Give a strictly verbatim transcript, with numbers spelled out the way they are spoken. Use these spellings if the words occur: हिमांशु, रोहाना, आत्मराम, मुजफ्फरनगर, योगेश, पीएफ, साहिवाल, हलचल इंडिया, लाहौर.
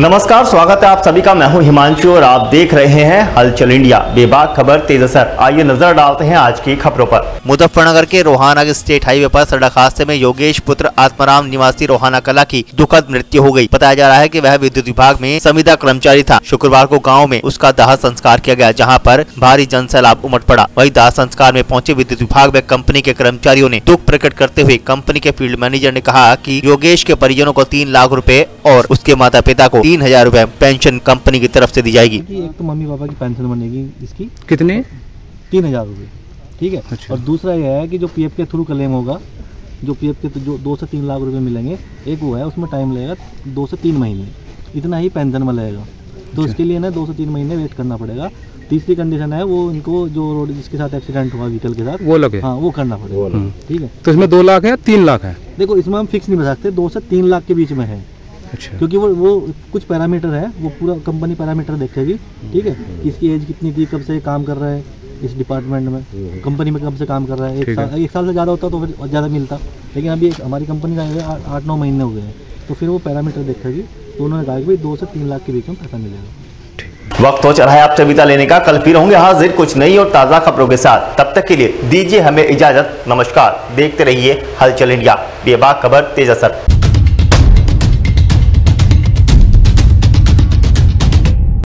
नमस्कार, स्वागत है आप सभी का। मैं हूं हिमांशु और आप देख रहे हैं हलचल इंडिया, बेबाक खबर तेज असर। आइए नजर डालते हैं आज की खबरों पर। मुजफ्फरनगर के रोहाना के स्टेट हाईवे पर सड़क हादसे में योगेश पुत्र आत्मराम निवासी रोहाना कला की दुखद मृत्यु हो गई। बताया जा रहा है कि वह विद्युत विभाग में संविदा कर्मचारी था। शुक्रवार को गाँव में उसका दाह संस्कार किया गया, जहाँ पर भारी जन सैलाब उमड़ पड़ा। वही दाह संस्कार में पहुँचे विद्युत विभाग में कंपनी के कर्मचारियों ने दुख प्रकट करते हुए कंपनी के फील्ड मैनेजर ने कहा कि योगेश के परिजनों को तीन लाख रूपए और उसके माता पिता को तीन हजार रूपए पेंशन कंपनी की तरफ से दी जाएगी। एक तो मम्मी पापा की पेंशन बनेगी, इसकी कितने तीन हजार रूपए, ठीक है। अच्छा। और दूसरा यह है कि जो पीएफ के थ्रू क्लेम होगा, जो पीएफ के जो दो से तीन लाख रुपए मिलेंगे, एक वो है, उसमें टाइम लगेगा दो से तीन महीने, इतना ही पेंशन में लगेगा। तो उसके लिए ना दो से तीन महीने वेट करना पड़ेगा। तीसरी कंडीशन है वो इनको जो रोड जिसके साथ एक्सीडेंट हुआ व्हीकल के साथ वो लगे, हाँ, वो करना पड़ेगा, ठीक है। तो इसमें दो लाख है तीन लाख है, देखो इसमें हम फिक्स नहीं बता सकते, दो से तीन लाख के बीच में है। अच्छा। क्योंकि वो वो कुछ पैरामीटर है, वो पूरा कंपनी पैरामीटर देखेगी, ठीक है। इसकी एज कितनी थी, कब से काम कर रहा है इस डिपार्टमेंट में, कंपनी में कब से काम कर रहा है, एक साल एक साल से ज़्यादा होता तो फिर ज़्यादा मिलता, लेकिन अभी हमारी कंपनी का आठ नौ महीने हो गए हैं, तो फिर वो पैरामीटर देखेगी। तो उन्होंने कहा कि भाई दो से तीन लाख के बीच में पैसा मिलेगा। वक्त हो चला है आप सभी लेने का। कल फिर होंगे हाजिर कुछ नई और ताज़ा खबरों के साथ। तब तक के लिए दीजिए हमें इजाज़त। नमस्कार, देखते रहिए हलचल इंडिया, बेबाक खबर तेज असर।